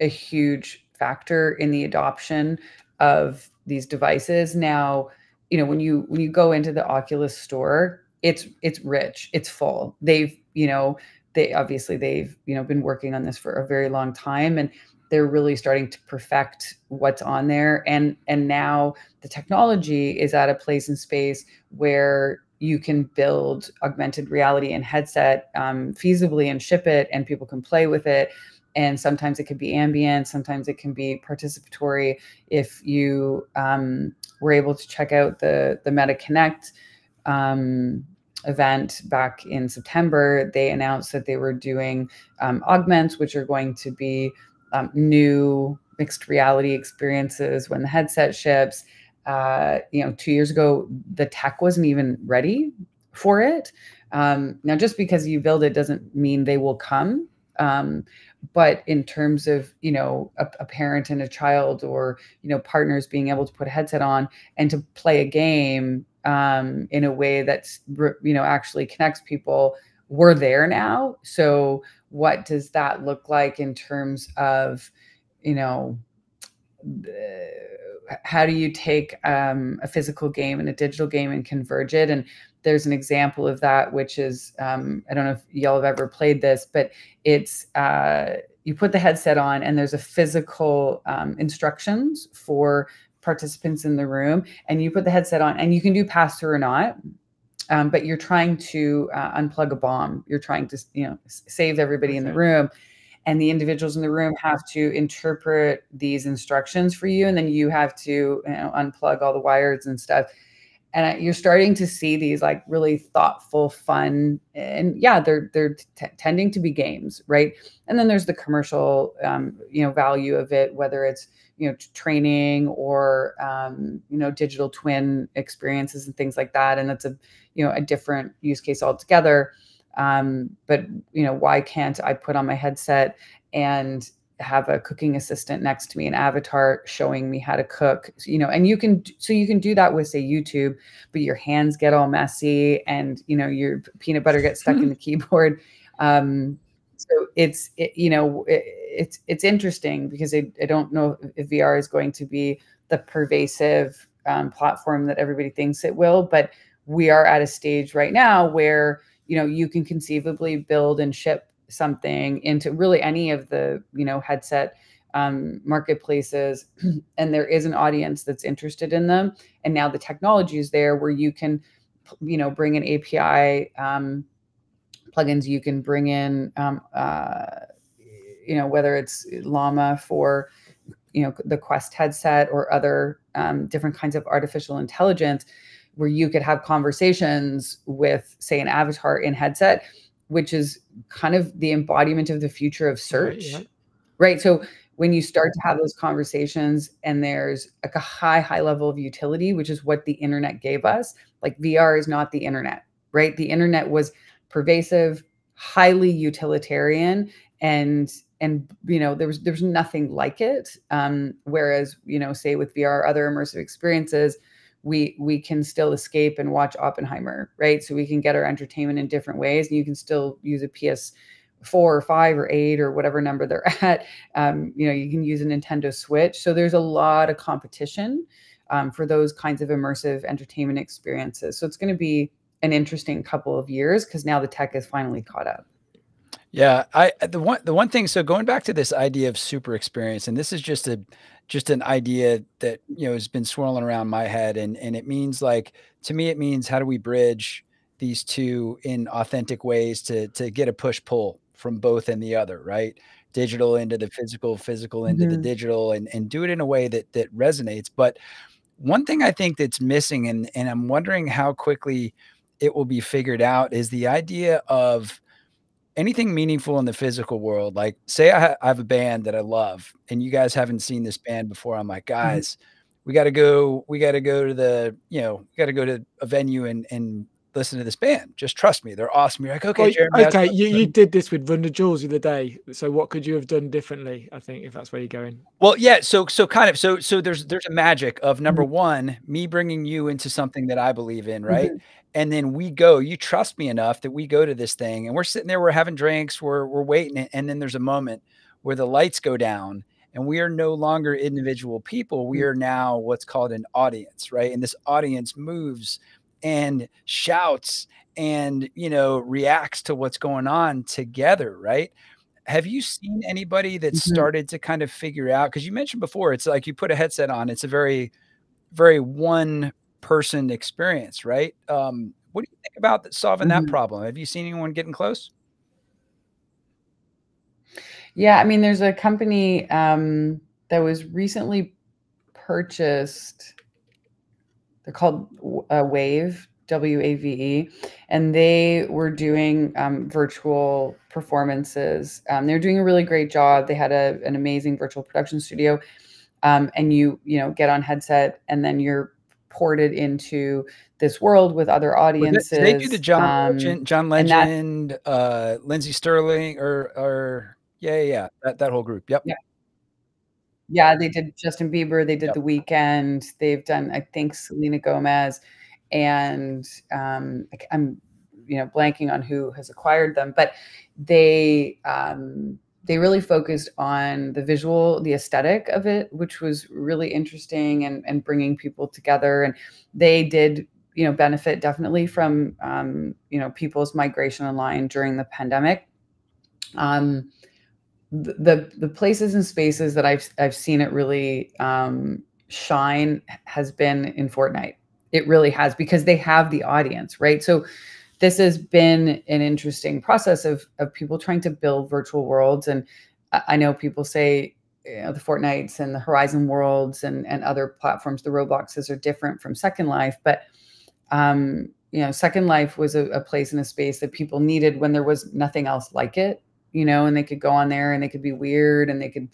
a huge factor in the adoption of these devices. Now, you know, when you when you go into the Oculus store, it's it's rich, it's full. They've, you know, they obviously they've, you know, been working on this for a very long time, and they're really starting to perfect what's on there. And and now the technology is at a place in space where you can build augmented reality and headset um, feasibly and ship it, and people can play with it. And sometimes it can be ambient, sometimes it can be participatory. If you um, were able to check out the, the Meta Connect um, event back in September, they announced that they were doing um, augments, which are going to be um, new mixed reality experiences when the headset ships. Uh, you know, two years ago, the tech wasn't even ready for it. Um, now, just because you build it doesn't mean they will come. Um, but in terms of, you know, a, a parent and a child, or, you know, partners being able to put a headset on and to play a game um, in a way that's, you know, actually connects people, we're there now. So what does that look like in terms of, you know, the, how do you take um, a physical game and a digital game and converge it? And there's an example of that, which is, um, I don't know if y'all have ever played this, but it's, uh, you put the headset on and there's a physical um, instructions for participants in the room, and you put the headset on and you can do pass through or not, um, but you're trying to uh, unplug a bomb. You're trying to, you know, save everybody in the room. And the individuals in the room have to interpret these instructions for you. And then you have to, you know, unplug all the wires and stuff. And you're starting to see these like really thoughtful, fun, and yeah, they're, they're t- tending to be games, right? And then there's the commercial, um, you know, value of it, whether it's, you know, training or, um, you know, digital twin experiences and things like that. And that's a, you know, a different use case altogether. Um, but, you know, why can't I put on my headset and have a cooking assistant next to me, an avatar showing me how to cook, you know, and you can, so you can do that with, say, YouTube, but your hands get all messy and, you know, your peanut butter gets stuck in the keyboard. Um, so it's, it, you know, it, it's, it's interesting because I, I don't know if V R is going to be the pervasive um, platform that everybody thinks it will, but we are at a stage right now where, you know, you can conceivably build and ship something into really any of the, you know, headset um, marketplaces, and there is an audience that's interested in them. And now the technology is there where you can, you know, bring in A P I um, plugins, you can bring in, um, uh, you know, whether it's Llama for, you know, the Quest headset or other um, different kinds of artificial intelligence, where you could have conversations with, say, an avatar in headset, which is kind of the embodiment of the future of search, right? Yeah. Right? So when you start to have those conversations and there's like a high, high level of utility, which is what the internet gave us, like V R is not the internet, right? The internet was pervasive, highly utilitarian, and, and, you know, there was, there's nothing like it. Um, whereas, you know, say with V R, other immersive experiences, we we can still escape and watch Oppenheimer, right? So we can get our entertainment in different ways, and you can still use a P S four or five or eight or whatever number they're at. Um, you know, you can use a Nintendo Switch. So there's a lot of competition um, for those kinds of immersive entertainment experiences. So it's going to be an interesting couple of years because now the tech is finally caught up. Yeah, I the one the one thing. So going back to this idea of super experience, and this is just a just an idea that you know has been swirling around my head, and and it means like to me it means how do we bridge these two in authentic ways to to get a push pull from both and the other, right? Digital into the physical, physical into mm-hmm. the digital, and and do it in a way that that resonates. But one thing I think that's missing, and and I'm wondering how quickly it will be figured out, is the idea of anything meaningful in the physical world. Like say I, ha I have a band that I love and you guys haven't seen this band before. I'm like, guys, mm-hmm. we got to go, we got to go to the, you know, we got to go to a venue and, and listen to this band. Just trust me. They're awesome. You're like, okay, well, Jeremy, okay. You, you did this with Run the Jewels the other day. So what could you have done differently? I think if that's where you're going. Well, yeah. So, so kind of, so, so there's, there's a magic of number mm-hmm. one, me bringing you into something that I believe in. Right. Mm-hmm. And then we go, you trust me enough that we go to this thing and we're sitting there, we're having drinks, we're, we're waiting. And then there's a moment where the lights go down and we are no longer individual people. We are now what's called an audience, right? And this audience moves and shouts and, you know, reacts to what's going on together, right? Have you seen anybody that mm-hmm. started to kind of figure out, because you mentioned before, it's like you put a headset on, it's a very, very one person experience, right? Um, what do you think about solving that mm-hmm. problem? Have you seen anyone getting close? Yeah, I mean, there's a company um, that was recently purchased. They're called uh, Wave, W A V E, and they were doing um, virtual performances. Um, they were doing a really great job. They had a, an amazing virtual production studio, um, and you you know get on headset and then you're ported into this world with other audiences. They do the John um, John Legend, that, uh, Lindsey Sterling, or or yeah, yeah, yeah, that that whole group. Yep. Yeah. Yeah, they did Justin Bieber. They did yep. The Weeknd. They've done, I think, Selena Gomez, and um, I'm, you know, blanking on who has acquired them. But they um, they really focused on the visual, the aesthetic of it, which was really interesting, and and bringing people together. And they did, you know, benefit definitely from um, you know people's migration online during the pandemic. Um, The the places and spaces that I've I've seen it really um, shine has been in Fortnite. It really has, because they have the audience, right? So this has been an interesting process of of people trying to build virtual worlds, and I know people say you know, the Fortnites and the Horizon worlds and and other platforms, the Robloxes are different from Second Life, but um, you know Second Life was a, a place and a space that people needed when there was nothing else like it. You know, and they could go on there and they could be weird and they could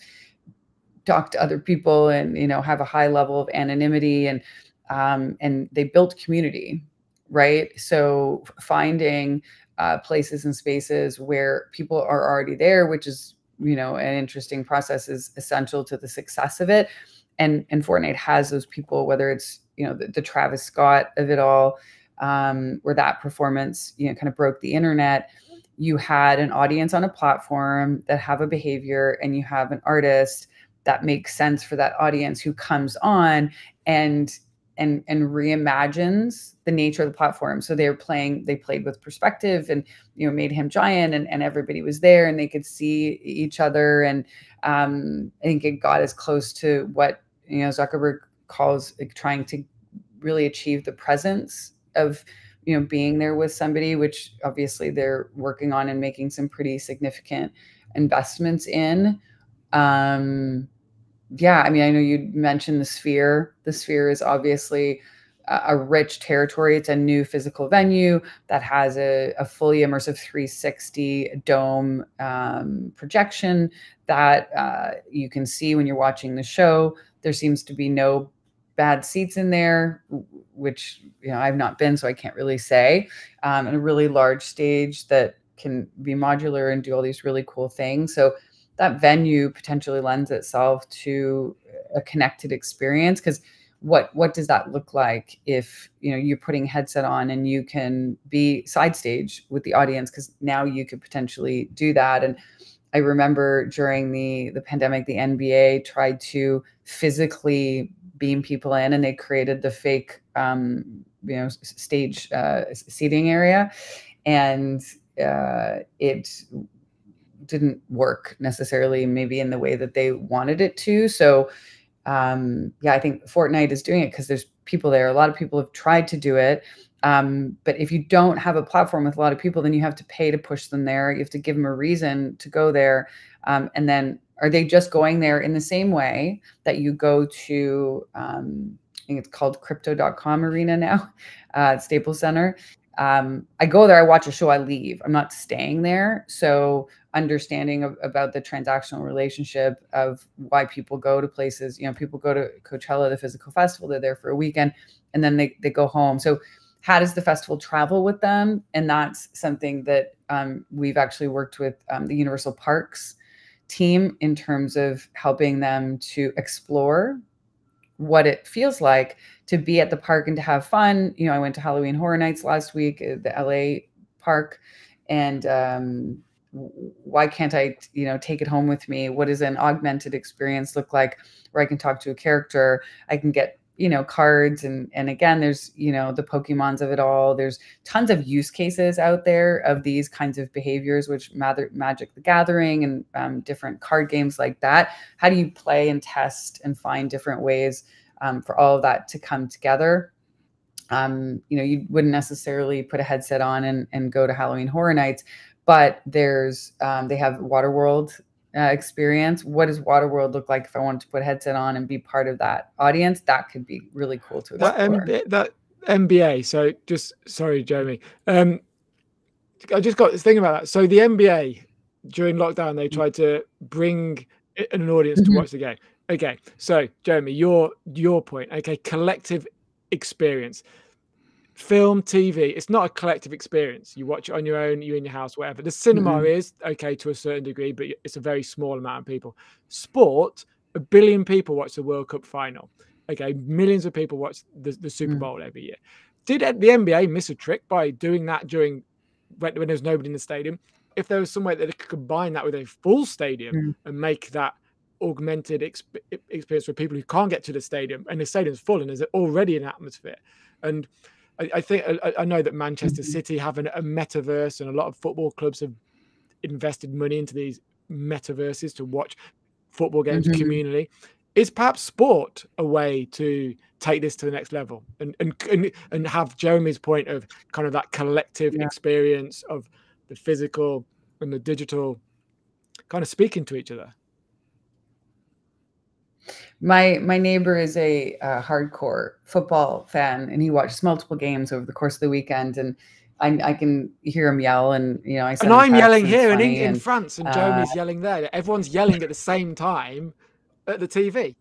talk to other people and, you know, have a high level of anonymity, and, um, and they built community, right? So finding uh, places and spaces where people are already there, which is, you know, an interesting process, is essential to the success of it. And, and Fortnite has those people, whether it's, you know, the, the Travis Scott of it all, um, where that performance, you know, kind of broke the internet. You had an audience on a platform that have a behavior, and you have an artist that makes sense for that audience who comes on and and and reimagines the nature of the platform. So they were playing, they played with perspective, and you know made him giant, and, and everybody was there and they could see each other. And um, I think it got as close to what you know Zuckerberg calls like, trying to really achieve the presence of you know, being there with somebody, which obviously they're working on and making some pretty significant investments in. Um, yeah, I mean, I know you mentioned the Sphere. The Sphere is obviously a, a rich territory. It's a new physical venue that has a, a fully immersive three sixty dome um, projection that uh, you can see when you're watching the show. There seems to be no bad seats in there, which, you know, I've not been, so I can't really say, um, and a really large stage that can be modular and do all these really cool things. So that venue potentially lends itself to a connected experience, because what, what does that look like if, you know, you're putting a headset on and you can be side stage with the audience, because now you could potentially do that. And I remember during the, the pandemic, the N B A tried to physically beam people in, and they created the fake, um, you know, stage uh, seating area, and uh, it didn't work necessarily maybe in the way that they wanted it to. So um, yeah, I think Fortnite is doing it because there's people there. A lot of people have tried to do it. Um, but if you don't have a platform with a lot of people, then you have to pay to push them there. You have to give them a reason to go there. Um, and then are they just going there in the same way that you go to, um, I think it's called crypto dot com arena now, uh, Staples Center. Um, I go there, I watch a show, I leave. I'm not staying there. So understanding of, about the transactional relationship of why people go to places, you know, people go to Coachella, the physical festival, they're there for a weekend, and then they, they go home. So how does the festival travel with them? And that's something that um, we've actually worked with um, the Universal Parks team in terms of helping them to explore what it feels like to be at the park and to have fun. You know, I went to Halloween Horror Nights last week at the L A park, and um, why can't I, you know, take it home with me? What does an augmented experience look like where I can talk to a character? I can get, you know, cards. And, and again, there's, you know, the Pokemons of it all. There's tons of use cases out there of these kinds of behaviors, which Magic the Gathering and um, different card games like that. How do you play and test and find different ways um, for all of that to come together? Um, you know, you wouldn't necessarily put a headset on and, and go to Halloween Horror Nights, but there's, um, they have Waterworld Uh, experience. What does Waterworld look like if I wanted to put a headset on and be part of that audience? That could be really cool to explore. That, that N B A. So just sorry, Jeremy. Um, I just got thinking about that. So the N B A during lockdown, they tried to bring an audience to watch the game. Okay, so Jeremy, your your point. Okay, collective experience. Film, T V, it's not a collective experience. You watch it on your own, you're in your house, whatever. The cinema mm-hmm. is okay to a certain degree, but it's a very small amount of people. Sport, a billion people watch the World Cup final. Okay, millions of people watch the, the Super mm-hmm. Bowl every year. Did the N B A miss a trick by doing that during when, when there's nobody in the stadium? If there was some way that they could combine that with a full stadium mm-hmm. and make that augmented exp experience for people who can't get to the stadium, and the stadium's full and there's already an atmosphere. And I think I know that Manchester City have an, a metaverse, and a lot of football clubs have invested money into these metaverses to watch football games mm-hmm. communally. Is perhaps sport a way to take this to the next level and and and have Jeremy's point of kind of that collective yeah. experience of the physical and the digital kind of speaking to each other? My my neighbor is a uh, hardcore football fan, and he watches multiple games over the course of the weekend. And I, I can hear him yell, and you know, I and I'm yelling here in England, and, France, and Jeremy's uh, yelling there. Everyone's yelling at the same time at the T V.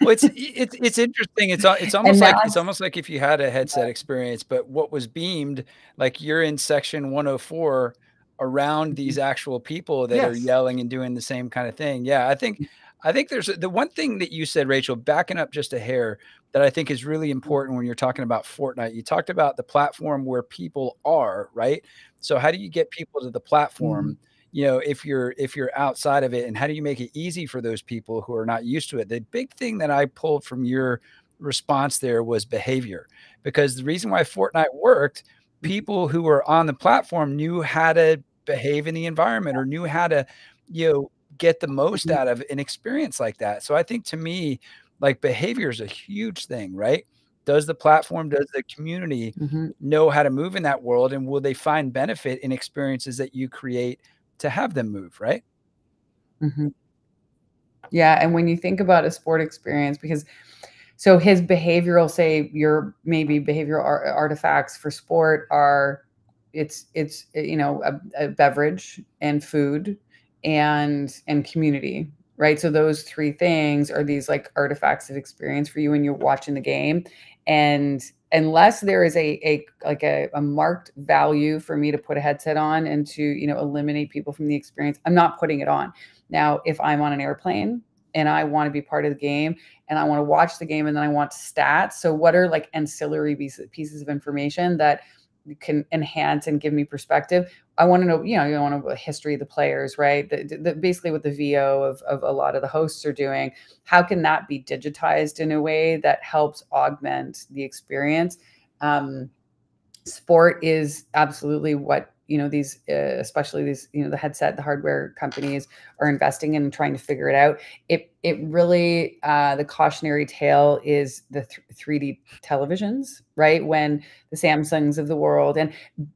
Well, it's it's it's interesting. It's it's almost like it's almost like if you had a headset experience, but what was beamed, like you're in section one oh four around these actual people that yes. are yelling and doing the same kind of thing. Yeah, I think. I think there's the one thing that you said, Rachel, backing up just a hair, that I think is really important when you're talking about Fortnite. You talked about the platform where people are, right? So how do you get people to the platform, mm-hmm. you know, if you're if you're outside of it, and how do you make it easy for those people who are not used to it? The big thing that I pulled from your response there was behavior, because the reason why Fortnite worked, people who were on the platform knew how to behave in the environment, or knew how to, you know, get the most out of an experience like that. So I think to me, like, behavior is a huge thing, right? Does the platform, does the community mm-hmm. know how to move in that world? And will they find benefit in experiences that you create to have them move, right? Mm-hmm. Yeah. And when you think about a sport experience, because so his behavioral, say your maybe behavioral ar artifacts for sport are, it's, it's, you know, a, a beverage and food and and community, right? So those three things are these like artifacts of experience for you when you're watching the game. And unless there is a a like a, a marked value for me to put a headset on and to, you know, eliminate people from the experience, I'm not putting it on. Now, if I'm on an airplane and I want to be part of the game, and I want to watch the game, and then I want stats, so what are like ancillary pieces of information that can enhance and give me perspective? I want to know, you know, you want to know history of the players, right? The, the, basically what the V O of, of a lot of the hosts are doing. How can that be digitized in a way that helps augment the experience? Um, sport is absolutely what, you know, these, uh, especially these, you know, the headset, the hardware companies are investing in trying to figure it out. It, it really, uh, the cautionary tale is the th three D televisions, right? When the Samsungs of the world, and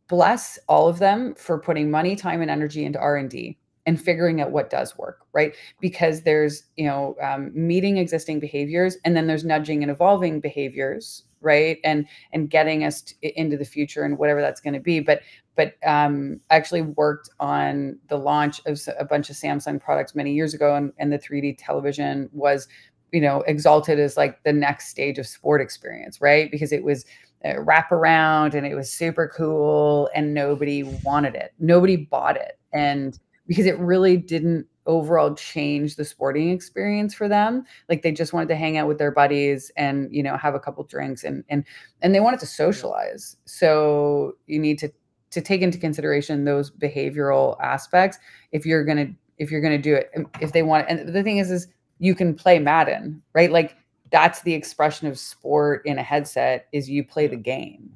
bless all of them for putting money, time, and energy into R and D and figuring out what does work, right? Because there's, you know, um, meeting existing behaviors, and then there's nudging and evolving behaviors, right? And and getting us to, into the future and whatever that's going to be. But but um, I actually worked on the launch of a bunch of Samsung products many years ago, and, and the three D television was, you know, exalted as like the next stage of sport experience, right? Because it was a wraparound and it was super cool, and nobody wanted it, nobody bought it, and because it really didn't overall change the sporting experience for them. Like they just wanted to hang out with their buddies and, you know, have a couple drinks and, and, and they wanted to socialize. So you need to, to take into consideration those behavioral aspects. If you're going to, if you're going to do it, if they want, and the thing is, is you can play Madden, right? Like that's the expression of sport in a headset, is you play the game.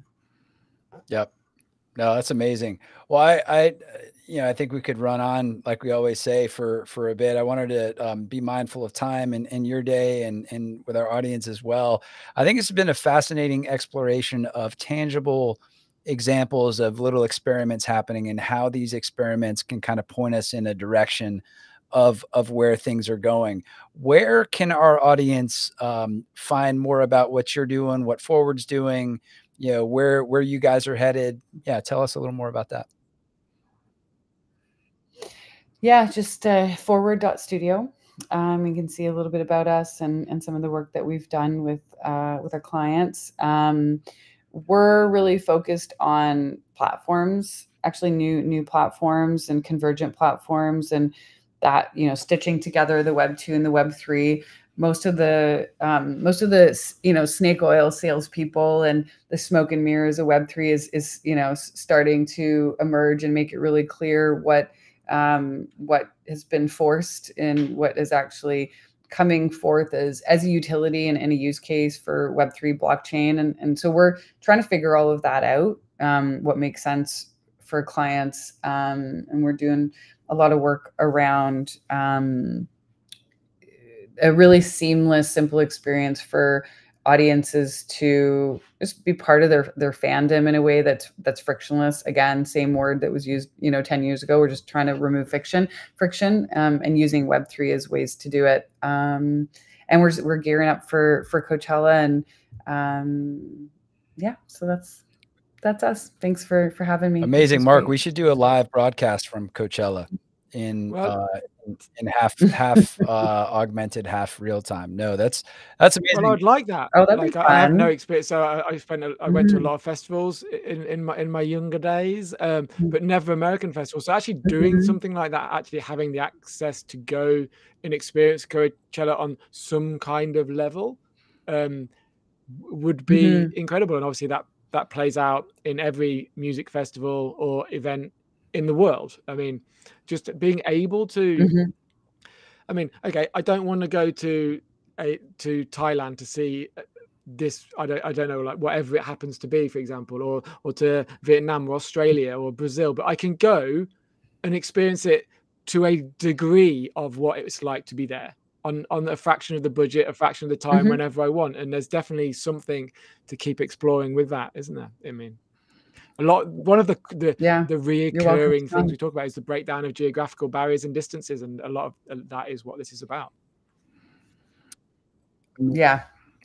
Yep. No, that's amazing. Well, I, I, you know, I think we could run on, like we always say, for, for a bit. I wanted to um, be mindful of time and, and your day and, and with our audience as well. I think it's been a fascinating exploration of tangible examples of little experiments happening and how these experiments can kind of point us in a direction of, of where things are going. Where can our audience um, find more about what you're doing, what Forward's doing, you know, where, where you guys are headed? Yeah. Tell us a little more about that. Yeah, just uh, forward dot studio. Um, you can see a little bit about us and, and some of the work that we've done with, uh, with our clients. Um, we're really focused on platforms, actually new, new platforms and convergent platforms, and that, you know, stitching together the web two and the web three. Most of the, um, most of the, you know, snake oil salespeople and the smoke and mirrors of web three is, is, you know, starting to emerge and make it really clear what, um, what has been forced and what is actually coming forth as, as a utility and, and a use case for web three blockchain. And, and so we're trying to figure all of that out, um, what makes sense for clients. Um, and we're doing a lot of work around, um, a really seamless, simple experience for audiences to just be part of their, their fandom in a way that's, that's frictionless. Again, same word that was used, you know, ten years ago. We're just trying to remove fiction, friction, um, and using web three as ways to do it. Um, and we're, we're gearing up for, for Coachella, and um, yeah, so that's, that's us. Thanks for, for having me. Amazing. Mark, we should do a live broadcast from Coachella in, well, uh, in, in half, half, uh, augmented, half real time. No, that's, that's amazing. Well, I'd like that. Oh, that'd like, be I, fun. I have no experience. So I, I spent, a, I went mm. to a lot of festivals in, in my, in my younger days, um, but never American festivals. So actually doing mm -hmm. something like that, actually having the access to go and experience Coachella on some kind of level, um, would be mm -hmm. incredible. And obviously that, that plays out in every music festival or event in the world. I mean, just being able to, mm-hmm. I mean, okay, I don't want to go to a, to Thailand to see this. I don't, I don't know, like whatever it happens to be, for example, or, or to Vietnam or Australia or Brazil, but I can go and experience it to a degree of what it's like to be there on, on a fraction of the budget, a fraction of the time, mm-hmm. whenever I want. And there's definitely something to keep exploring with that, isn't there? I mean, a lot, one of the the, yeah, the reoccurring things we talk about is the breakdown of geographical barriers and distances, and a lot of that is what this is about. Yeah,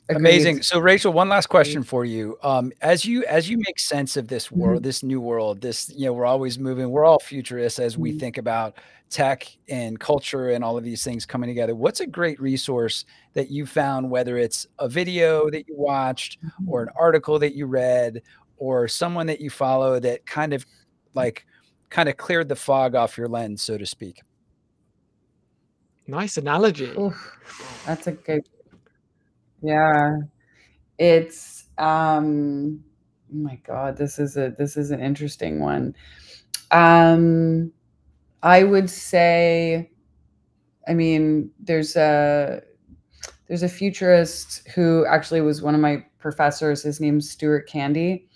agreed. Amazing. So Rachel, one last question for you. Um, as you as you make sense of this world, mm-hmm. this new world, this, you know, we're always moving. We're all futurists as we mm-hmm. think about tech and culture and all of these things coming together. What's a great resource that you found, whether it's a video that you watched mm-hmm. or an article that you read, or someone that you follow that kind of like kind of cleared the fog off your lens, so to speak? Nice analogy. Oof, that's a good, yeah. It's, um, oh my God, this is a, this is an interesting one. Um, I would say, I mean, there's a, there's a futurist who actually was one of my professors. His name's Stuart Candy.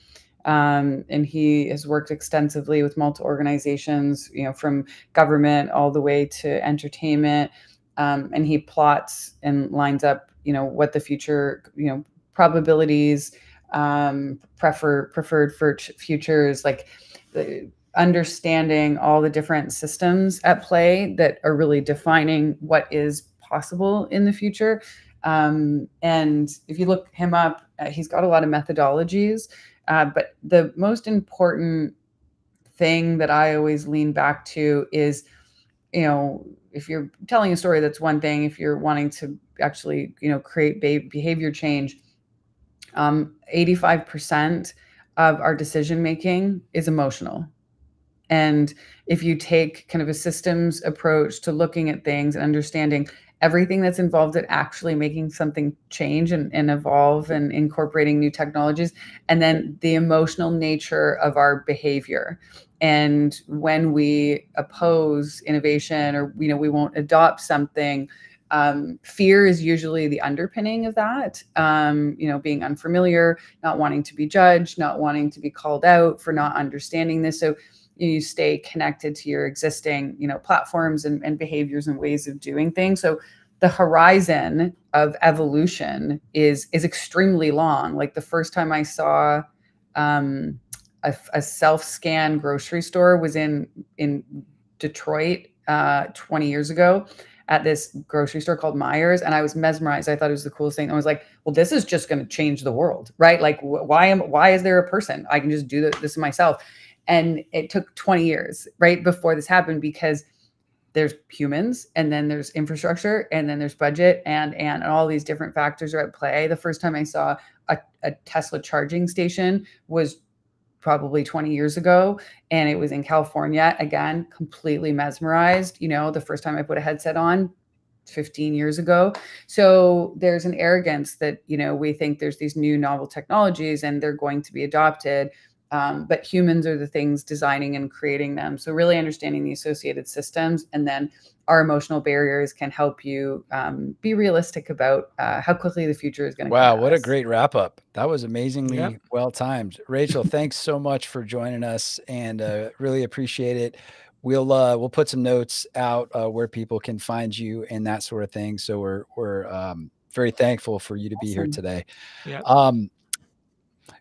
Um, and he has worked extensively with multiple organizations, you know, from government all the way to entertainment. Um, and he plots and lines up, you know, what the future, you know, probabilities, um, prefer, preferred for futures, like the, understanding all the different systems at play that are really defining what is possible in the future. Um, and if you look him up, uh, he's got a lot of methodologies. Uh, but the most important thing that I always lean back to is, you know, if you're telling a story, that's one thing. If you're wanting to actually, you know, create behavior change, um, eighty-five percent of our decision-making is emotional. And if you take kind of a systems approach to looking at things and understanding everything that's involved in actually making something change and, and evolve and incorporating new technologies, and then the emotional nature of our behavior. And when we oppose innovation or, you know, we won't adopt something, um, fear is usually the underpinning of that, um, you know, being unfamiliar, not wanting to be judged, not wanting to be called out for not understanding this. So you stay connected to your existing, you know, platforms and, and behaviors and ways of doing things. So the horizon of evolution is, is extremely long. Like the first time I saw um, a, a self-scan grocery store was in, in Detroit uh, twenty years ago at this grocery store called Myers. And I was mesmerized. I thought it was the coolest thing. I was like, well, this is just going to change the world, right? Like wh why am, why is there a person? I can just do th this myself. And it took twenty years right before this happened, because there's humans and then there's infrastructure and then there's budget and, and, and all these different factors are at play. The first time I saw a, a Tesla charging station was probably twenty years ago, and it was in California. Again, completely mesmerized. You know, the first time I put a headset on fifteen years ago. So there's an arrogance that, you know, we think there's these new novel technologies and they're going to be adopted. Um, but humans are the things designing and creating them. So really understanding the associated systems, and then our emotional barriers can help you um, be realistic about uh, how quickly the future is going to. Wow, what us. a great wrap up. That was amazingly yeah. well timed. Rachel, thanks so much for joining us, and uh, really appreciate it. We'll uh, we'll put some notes out uh, where people can find you and that sort of thing. So we're, we're um, very thankful for you to awesome. be here today. Yeah. Um,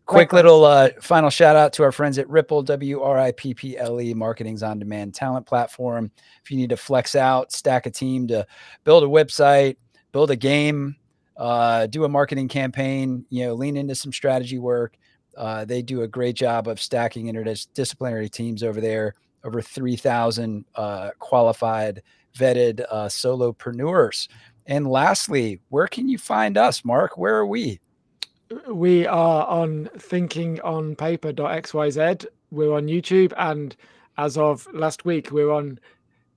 Quick little uh, final shout out to our friends at Ripple, W R I P P L E, Marketing's on-demand talent platform. If you need to flex out, stack a team to build a website, build a game, uh, do a marketing campaign, you know, lean into some strategy work. Uh, they do a great job of stacking interdisciplinary teams over there. Over three thousand uh, qualified, vetted uh, solopreneurs. And lastly, where can you find us, Mark? Where are we? We are on thinking on paper dot x y z. We're on YouTube, and as of last week, we're on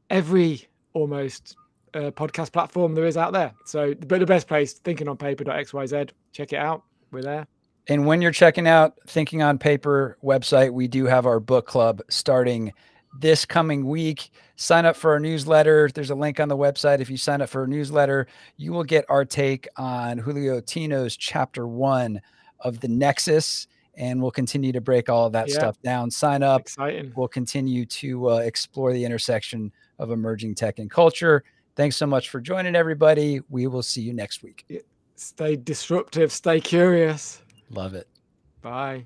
every almost uh, podcast platform there is out there. So, but the best place, thinking on paper dot x y z. Check it out. We're there. And when you're checking out Thinking on Paper website, we do have our book club starting this coming week. Sign up for our newsletter. There's a link on the website. If you sign up for a newsletter, you will get our take on Julio Tino's chapter one of The Nexus, and we'll continue to break all of that yeah. stuff down. Sign up. Exciting. We'll continue to uh, explore the intersection of emerging tech and culture. Thanks so much for joining, everybody. We will see you next week. Stay disruptive. Stay curious. Love it. Bye.